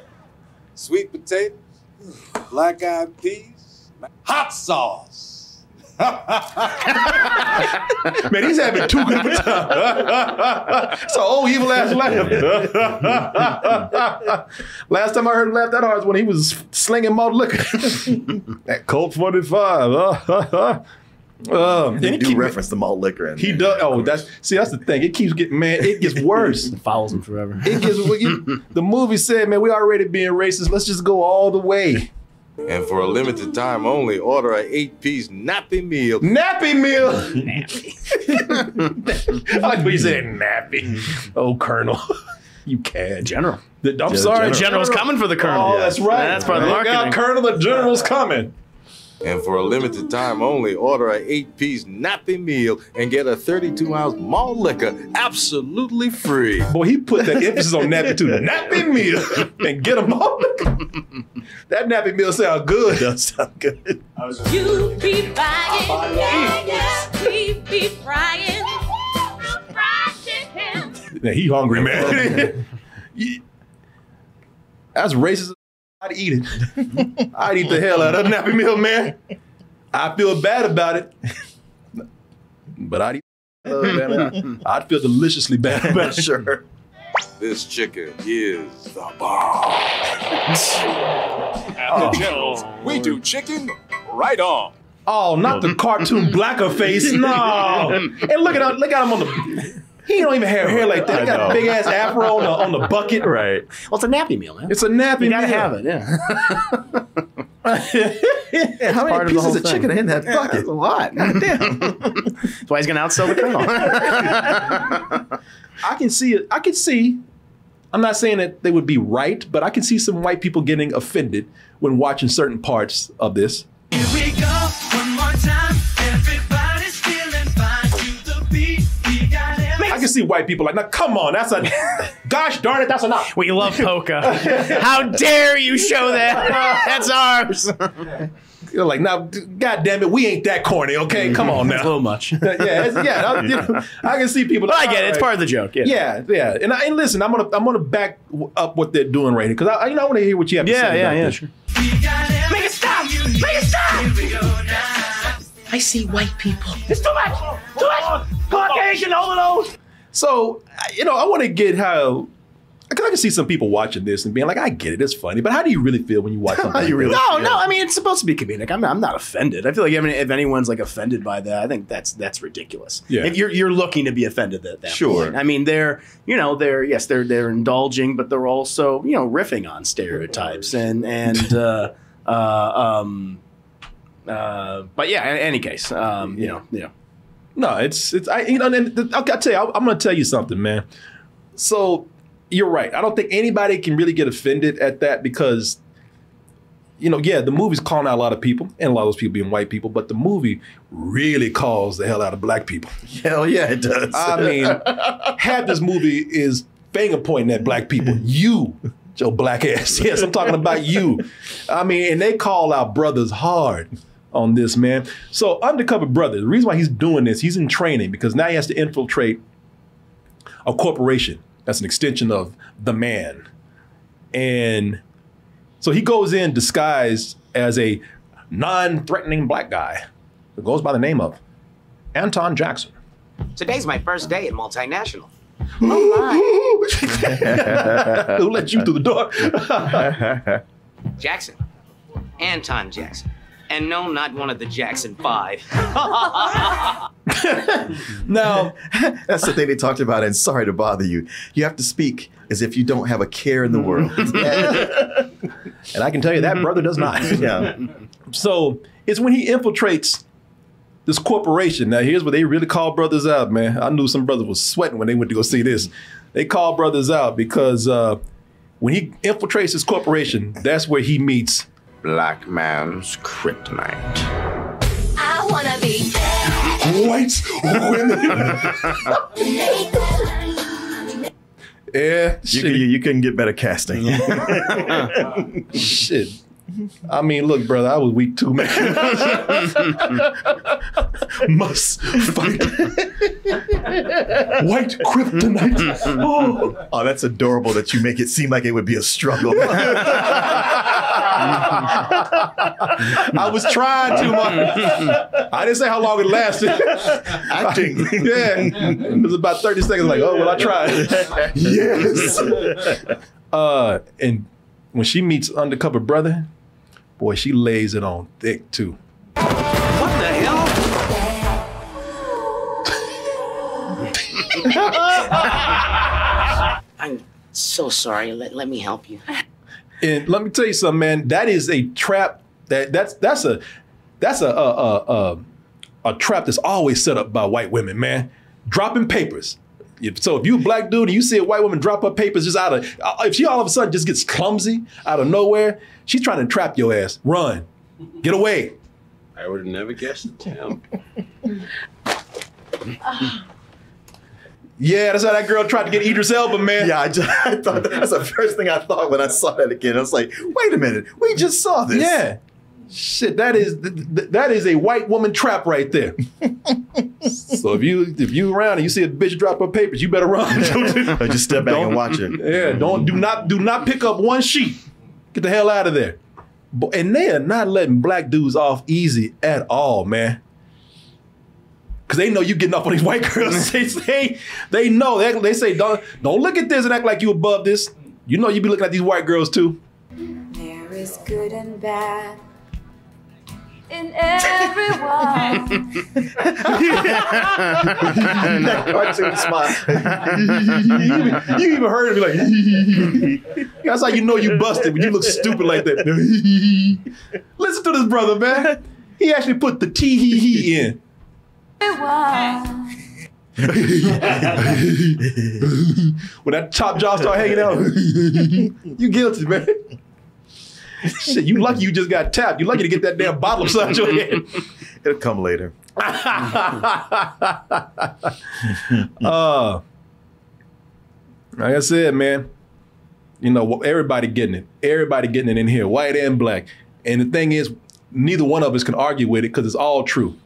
Sweet potatoes, black-eyed peas, hot sauce. Man, he's having too good of a time. It's an old evil ass laugh. Last time I heard him laugh that hard was when he was slinging malt liquor. That Colt forty-five. Um, they do keep, reference the malt liquor in He does. Oh, that's see. That's the thing. It keeps getting man. It gets worse. It follows him forever. It gets. You, the movie said, "Man, we already being racist. Let's just go all the way." And for a limited time only, order an eight-piece nappy meal. Nappy meal. Nappy. I like when you said nappy. Oh, Colonel. You can't. General. The, I'm Gen sorry. The general's General. coming for the colonel. Oh, yeah. That's right. That's part of the marketing. Got Colonel, the general's coming. And for a limited time only, order an eight-piece nappy meal and get a thirty-two ounce malt liquor absolutely free. Boy, he put that emphasis on nappy too. Nappy meal and get a malt liquor. That nappy meal sounds good. It does sound good. You be frying, yeah, yeah, we be frying. Fried chicken. Now he hungry, man. That's racist. I'd eat it. I'd eat the hell out of a nappy meal, man. I feel bad about it, but I'd eat it. I'd feel deliciously bad about it. Sure. This chicken is the bomb. Oh. We do chicken right on. Oh, not the cartoon blacker face. No. And look at, look at him on the... He don't even have hair like that. He got a big ass afro on the, on the bucket. Right. Well, it's a nappy meal, man. It's a nappy meal. You gotta have it, yeah. yeah How many pieces of, of chicken are in that bucket? Yeah, that's a lot. Damn. That's why he's gonna outsell the colonel. I can see it. I can see. I'm not saying that they would be right, but I can see some white people getting offended when watching certain parts of this. Here we go one more time. Everybody's feeling fine to the beat. I can see white people like, now come on, that's a, gosh darn it, that's enough. We love polka. How dare you show that? That's ours. You're like, now, God damn it, we ain't that corny, okay? Mm-hmm. Come on now. It's a little much. yeah, it's, yeah. I, you know, I can see people. Well, I get it. Right. It's part of the joke. Yeah, yeah. yeah. And, I, and listen, I'm gonna, I'm gonna back up what they're doing right here because I, you know, I want to hear what you have to yeah, say. Yeah, about yeah, yeah, sure. Make it stop! Make it stop! I see white people. It's too much! Too much! Caucasian overload! So, you know, I want to get how... Because I can see some people watching this and being like, I get it, it's funny. But how do you really feel when you watch something? you really no, feel? no, I mean, it's supposed to be comedic. I'm not, I'm not offended. I feel like I mean, if anyone's like offended by that, I think that's that's ridiculous. Yeah. If you're you're looking to be offended at that sure. point. I mean, they're, you know, they're, yes, they're they're indulging, but they're also, you know, riffing on stereotypes and, and uh, uh, um... Uh, but yeah, in any case, um, you know, you know, no, it's it's I you know, and I'll, I'll tell you, I'll, I'm gonna tell you something, man. So you're right. I don't think anybody can really get offended at that because, you know, yeah, the movie's calling out a lot of people and a lot of those people being white people, but the movie really calls the hell out of black people. Hell yeah, it does. I mean, half this movie is finger pointing at black people. You. Your black ass. Yes, I'm talking about you. I mean, and they call out brothers hard on this, man. So Undercover Brother, the reason why he's doing this, he's in training because now he has to infiltrate a corporation that's an extension of the man. And so he goes in disguised as a non-threatening black guy who goes by the name of Anton Jackson. Today's my first day at multinational. Oh my. Who let you through the door? Jackson. Anton Jackson. And no, not one of the Jackson Five. No. That's the thing they talked about, and sorry to bother you. You have to speak as if you don't have a care in the world. And I can tell you that brother does not. Yeah. So it's when he infiltrates this corporation. Now, here's what they really call brothers out, man. I knew some brothers was sweating when they went to go see this. They call brothers out because uh, when he infiltrates his corporation, that's where he meets Black Man's Kryptonite. I want to be white women. Yeah, you, could, you couldn't get better casting. Shit. I mean, look, brother, I was weak too, man. Must fight. White kryptonite. Oh. Oh, that's adorable that you make it seem like it would be a struggle. I was trying too much. I didn't say how long it lasted. Acting. Yeah. It was about thirty seconds. Like, oh, well, I tried. Yes. Uh, and when she meets Undercover Brother, boy, she lays it on thick, too. What the hell? I'm so sorry. Let, let me help you. And let me tell you something, man. That is a trap. That that's that's a that's a a a, a, a trap that's always set up by white women, man. Dropping papers. If, so if you a black dude and you see a white woman drop her papers just out of, if she all of a sudden just gets clumsy out of nowhere, she's trying to trap your ass. Run, get away. I would have never guessed it, Tim. Yeah, that's how that girl tried to get Idris Elba, man. Yeah, I, just, I thought that's the first thing I thought when I saw that again. I was like, wait a minute, we just saw this. Yeah. Shit, that is th th that is a white woman trap right there. So if you if you around and you see a bitch drop her papers, you better run. Or just step back don't, and watch it. Yeah, don't do not do not pick up one sheet. Get the hell out of there. And they are not letting black dudes off easy at all, man. Cause they know you getting up on these white girls. they say they know they, they say don't don't look at this and act like you above this. You know you be looking at these white girls too. There is good and bad in everyone. you, you even heard it be like, that's how you know you busted when you look stupid like that. Listen to this brother, man. He actually put the tee hee hee in. When that top jaw start hanging out, you guilty, man. Shit, you lucky you just got tapped. You lucky to get that damn bottle upside your head. It'll come later. uh, like I said, man, you know, everybody getting it. Everybody getting it in here, white and black. And the thing is, neither one of us can argue with it because it's all true.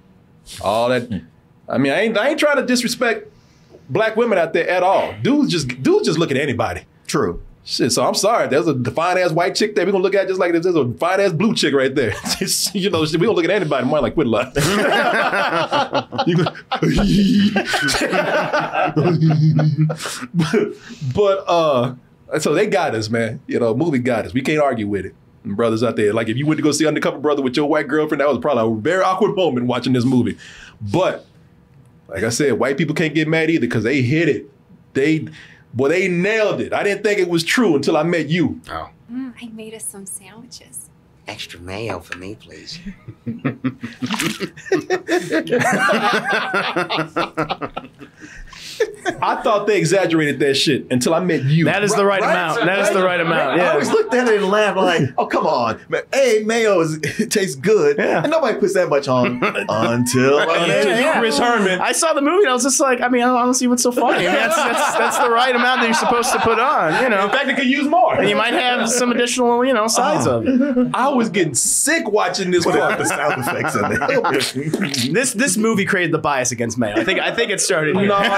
All that, I mean, I ain't, I ain't trying to disrespect black women out there at all. Dudes just, dudes just look at anybody. True. Shit, so I'm sorry. There's a fine ass white chick there. We're gonna look at it just like this. There's a fine ass blue chick right there. You know, we don't look at anybody. More like, quit lying. but, but uh, so they got us, man. You know, movie got us. We can't argue with it. And brothers out there, like if you went to go see Undercover Brother with your white girlfriend, that was probably a very awkward moment watching this movie. But like I said, white people can't get mad either because they hit it. They. Well, they nailed it. I didn't think it was true until I met you. Oh. Mm, I made us some sandwiches. Extra mayo for me, please. I thought they exaggerated that shit until I met you. That is the right, right amount. That right? is the right amount. Yeah. I always looked at it and laughed. I'm like, oh, come on. Hey, mayo is, it tastes good. Yeah. And nobody puts that much on until I met yeah. Chris Herman. I saw the movie and I was just like, I mean, I don't see what's so funny. I mean, that's, that's, that's the right amount that you're supposed to put on. You know, in fact, it could use more. And you might have some additional, you know, sides oh. of it. I was getting sick watching this. Without the sound effects in it. This this movie created the bias against mayo. I think I think it started here. No, No,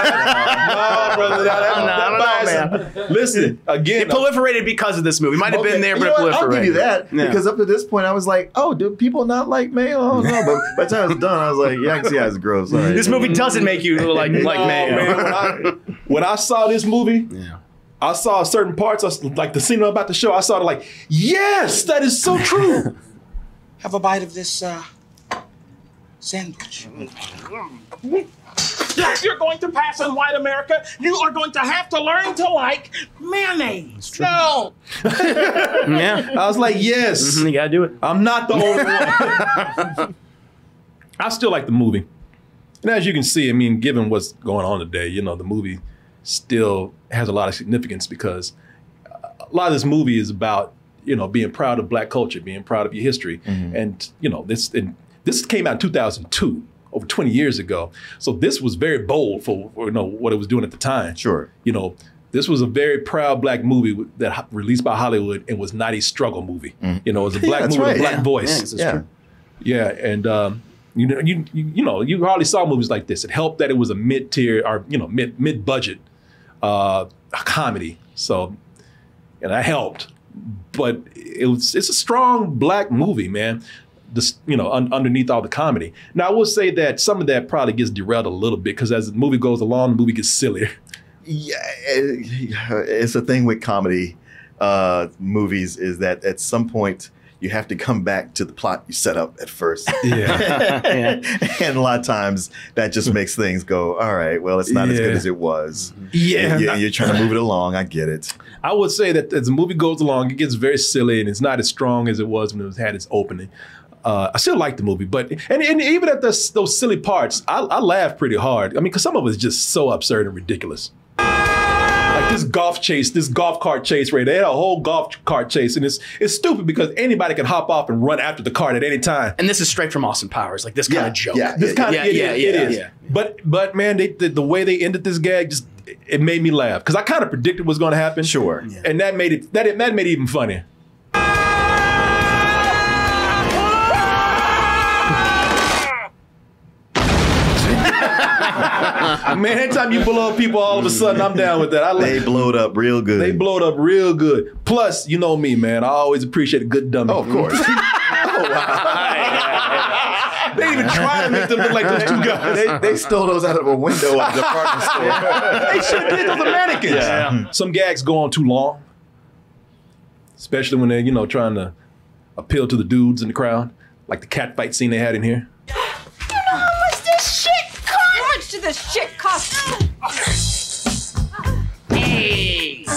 brother, that, no, that no, no, listen, again. It proliferated because of this movie. Might have okay, been there, but you know it proliferated. I'll give you that, yeah. because up to this point, I was like, oh, do people not like mayo? Oh, no, but by the time I was done, I was like, yeah, I can see how it's gross. Right. This movie doesn't make you like, like no, mayo. Man, when, I, when I saw this movie, yeah. I saw certain parts, of, like the scene I'm about to show, I saw it like, yes, that is so true. Have a bite of this uh, sandwich. Yes, you're going to pass in white America. You are going to have to learn to like mayonnaise. No. Yeah. I was like, yes. Mm-hmm, you gotta do it. I'm not the only one. I still like the movie. And as you can see, I mean, given what's going on today, you know, the movie still has a lot of significance because a lot of this movie is about, you know, being proud of black culture, being proud of your history. Mm-hmm. And, you know, this, and this came out in two thousand two. Over twenty years ago. So this was very bold for, you know, what it was doing at the time. Sure. You know, this was a very proud black movie that released by Hollywood and was not a struggle movie. Mm. You know, it was a black yeah, movie right. with a black yeah. voice. Yeah, yeah. True. yeah. and um, you know, you, you, you know, you hardly saw movies like this. It helped that it was a mid-tier or, you know, mid, mid-budget uh, comedy. So, and that helped. But it was, it's a strong black movie, man. This, you know, un underneath all the comedy. Now, I will say that some of that probably gets derailed a little bit because as the movie goes along, the movie gets sillier. Yeah, it's a thing with comedy uh, movies is that at some point you have to come back to the plot you set up at first. Yeah. And a lot of times that just makes things go, all right, well, it's not yeah. as good as it was. Yeah. And, yeah. You're trying to move it along. I get it. I would say that as the movie goes along, it gets very silly and it's not as strong as it was when it had its opening. Uh, I still like the movie, but and, and even at the, those silly parts, I, I laugh pretty hard. I mean, because some of it's just so absurd and ridiculous. Like this golf chase, this golf cart chase, right? They had a whole golf cart chase, and it's it's stupid because anybody can hop off and run after the cart at any time. And this is straight from Austin Powers, like this kind yeah, of joke. Yeah, this yeah, kind yeah, of it, yeah, it, yeah, it yeah, is. Yeah. But but man, they, the, the way they ended this gag just it made me laugh because I kind of predicted what's going to happen. Sure. Yeah. And that made it that it that made it even funnier. Man, anytime you blow up people, all of a sudden, I'm down with that. I like, they blow it up real good. They blow it up real good. Plus, you know me, man. I always appreciate a good dummy. Oh, of course. Oh, wow. They even try to make them look like those two guys. They, they stole those out of a window at the department store. They should have did those mannequins. Yeah. Some gags go on too long, especially when they're, you know, trying to appeal to the dudes in the crowd, like the cat fight scene they had in here. To this shit costume. Hey. You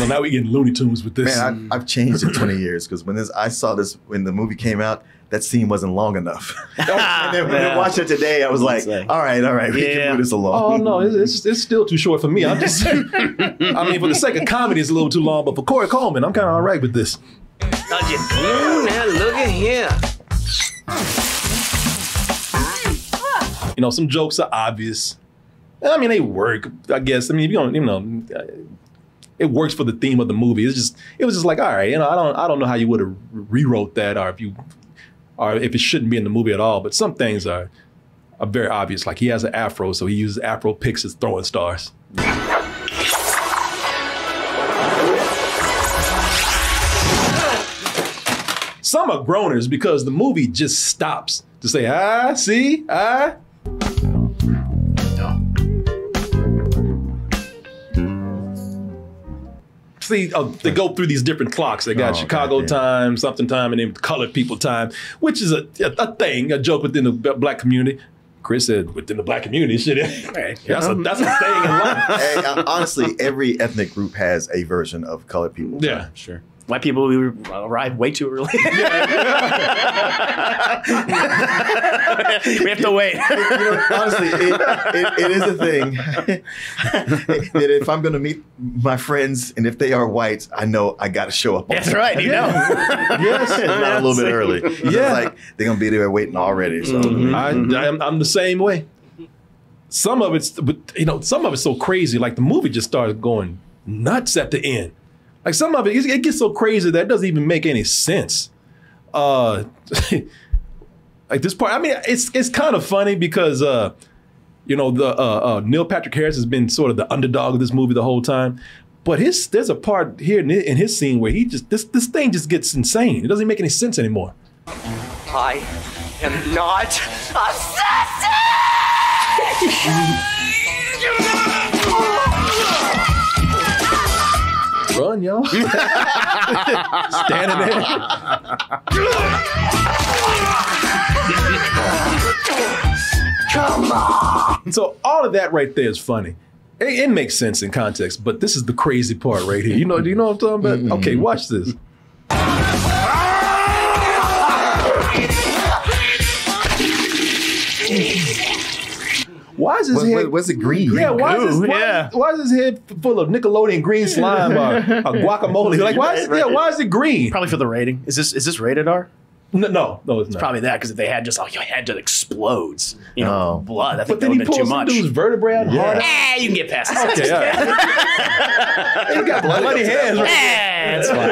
know, now we getting Looney Tunes with this. Man, I, I've changed in twenty years because when this, I saw this when the movie came out, that scene wasn't long enough. And then when yeah. I watched it today, I was like, all right, all right, we yeah. can move this along. Oh no, it's, it's still too short for me. I'm just saying. I mean, for the sake of comedy, it's a little too long, but for Corey Coleman, I'm kind of all right with this. Now, just, now look at here. You know, some jokes are obvious. I mean, they work, I guess. I mean, if you don't, you know, it works for the theme of the movie. It's just, it was just like, all right, you know, I don't, I don't know how you would have rewrote that, or if you, or if it shouldn't be in the movie at all. But some things are, are very obvious. Like he has an afro, so he uses afro picks as throwing stars. Some are groaners because the movie just stops to say, ah, see, ah. See, oh, they go through these different clocks. They got oh, Chicago okay, yeah. time, something time, and then colored people time, which is a, a, a thing, a joke within the black community. Chris said, within the black community, shit. Hey, that's, a, that's a thing in life. Hey, honestly, every ethnic group has a version of colored people. Yeah, time. Sure. White people, we arrive way too early. Yeah. We have to wait. It, you know, honestly, it, it, it is a thing that if I'm going to meet my friends and if they are whites, I know I got to show up. That's right, you know. Yes, not that's a little bit early. Yeah, like they're going to be there waiting already. So mm-hmm. I, I'm, I'm the same way. Some of it's, but you know, some of it's so crazy. Like the movie just started going nuts at the end. Like some of it, it gets so crazy that it doesn't even make any sense. Uh, like this part, I mean, it's it's kind of funny because, uh, you know, the uh, uh, Neil Patrick Harris has been sort of the underdog of this movie the whole time. But his there's a part here in his, in his scene where he just, this, this thing just gets insane. It doesn't make any sense anymore. I am not obsessed! Run, y'all. Standing there. Come on. So all of that right there is funny. It, it makes sense in context, but this is the crazy part right here. You know, do you know what I'm talking about? Mm-hmm. Okay, watch this. Why is his what, head? What's it green? Yeah, why is, his, why, yeah. why is his head full of Nickelodeon green slime or, or guacamole? Like why is right, it, yeah, why is it green? Probably for the rating. Is this is this rated R? No, no, no it's, it's not. Probably that because if they had just oh, your head just explodes, you know, oh. blood. I think that would have been too much. But then he pulls some dude's vertebrae out. Yeah. Eh, you can get past this. Okay, all right. He's got bloody hands. Right eh, that's fine.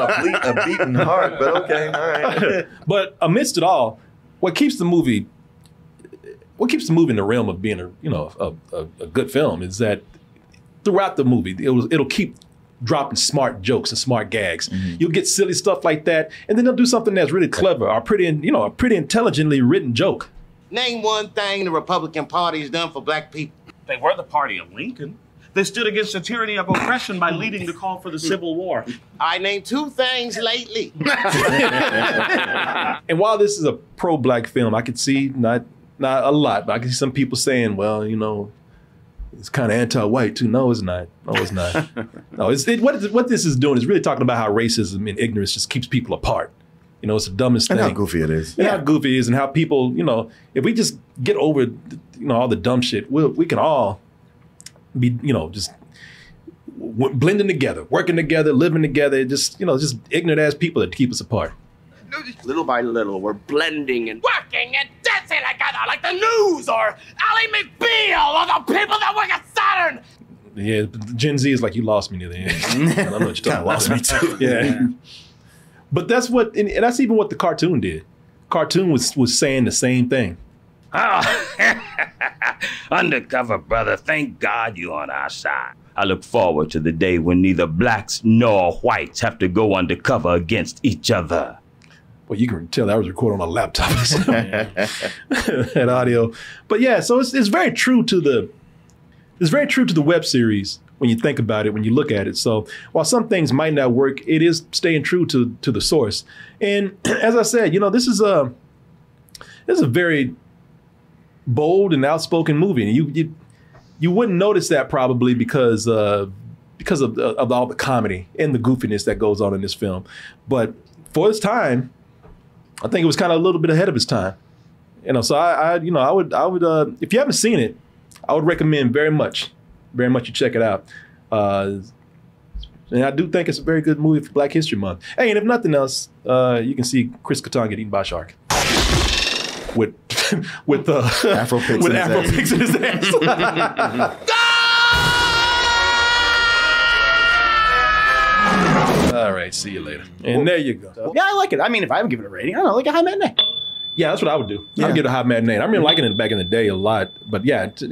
a, ble a beaten heart, but okay, all right. But amidst it all, what keeps the movie? What keeps the movie in the realm of being a you know a, a, a good film is that throughout the movie it was, it'll keep dropping smart jokes and smart gags. Mm-hmm. You'll get silly stuff like that, and then they'll do something that's really clever or pretty you know a pretty intelligently written joke. Name one thing the Republican Party has done for black people. They were the party of Lincoln. They stood against the tyranny of oppression by leading the call for the Civil War. I named two things lately. And while this is a pro-black film, I could see not. Not a lot, but I can see some people saying, well, you know, it's kind of anti-white too. No, it's not. No, it's not. No, it's, it, what, what this is doing is really talking about how racism and ignorance just keeps people apart. You know, it's the dumbest and thing. And how goofy it is. And yeah. how goofy it is and how people, you know, if we just get over, you know, all the dumb shit, we'll, we can all be, you know, just blending together, working together, living together, just, you know, just ignorant ass people that keep us apart. Little by little, we're blending and working and dancing like I know, like the news or Ally McBeal or the people that work at Saturn. Yeah, Gen Z is like, you lost me near the end. I don't know what you're talking about. Lost me too. Yeah. yeah. But that's what, and that's even what the cartoon did. Cartoon was, was saying the same thing. Oh, Undercover Brother, thank God you're on our side. I look forward to the day when neither blacks nor whites have to go undercover against each other. Well, you can tell that was recorded on a laptop or something. That audio. But yeah, so it's, it's very true to the, it's very true to the web series when you think about it, when you look at it. So while some things might not work, it is staying true to, to the source. And as I said, you know, this is a, this is a very bold and outspoken movie. And you, you, you wouldn't notice that probably because, uh, because of, of all the comedy and the goofiness that goes on in this film. But for its time, I think it was kind of a little bit ahead of its time. You know, so I, I you know, I would, I would, uh, if you haven't seen it, I would recommend very much, very much you check it out. Uh, and I do think it's a very good movie for Black History Month. Hey, and if nothing else, uh, you can see Chris Kattan get eaten by a shark. With, with, uh, Afro pics with in Afro his pics in his ass. All right, see you later. And well, there you go. Yeah, I like it. I mean, if I would give it a rating, I don't know, like a high matinee. Yeah, that's what I would do. Yeah. I'd give it a high matinee. I remember liking it back in the day a lot, but yeah, you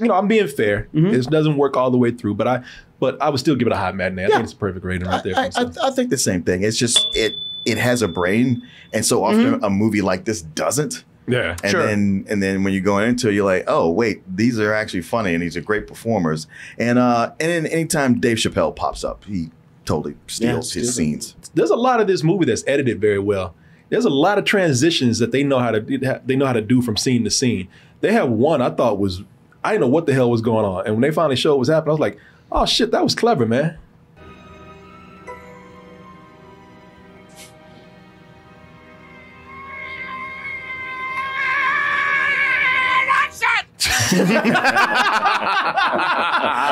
know, I'm being fair. Mm-hmm. It doesn't work all the way through, but I, but I would still give it a high matinee. I yeah. think it's a perfect rating right there. I, I, I think the same thing. It's just it it has a brain, and so often mm-hmm. a movie like this doesn't. Yeah, and sure. then and then when you go into it, you're like, oh wait, these are actually funny, and these are great performers. And uh, and then anytime Dave Chappelle pops up, he totally steals yeah, his scenes. There's a lot of this movie that's edited very well. There's a lot of transitions that they know how to they know how to do from scene to scene. They have one I thought was, I didn't know what the hell was going on. And when they finally showed what was happening, I was like, oh shit, that was clever, man.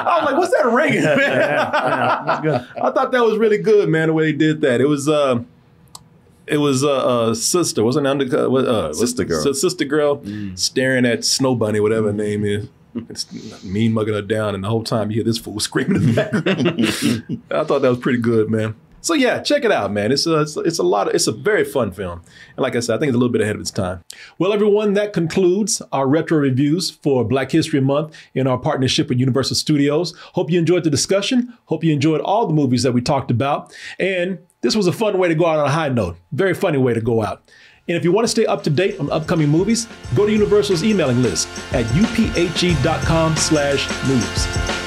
I was like, what's that ringing, man? Yeah, yeah, that's good. I thought that was really good, man, the way they did that. It was uh, It was a uh, uh, sister, wasn't it? Undercover, uh, sister girl, sister girl, mm. staring at Snow Bunny, whatever her name is, it's mean mugging her down, and the whole time you hear this fool screaming in the background. I thought that was pretty good, man. So yeah, check it out, man. It's a, it's, it's a lot of, it's a very fun film, and like I said, I think it's a little bit ahead of its time. Well, everyone, that concludes our retro reviews for Black History Month in our partnership with Universal Studios. Hope you enjoyed the discussion. Hope you enjoyed all the movies that we talked about, and this was a fun way to go out on a high note. Very funny way to go out. And if you want to stay up to date on upcoming movies, go to Universal's emailing list at U P H E dot com slash news.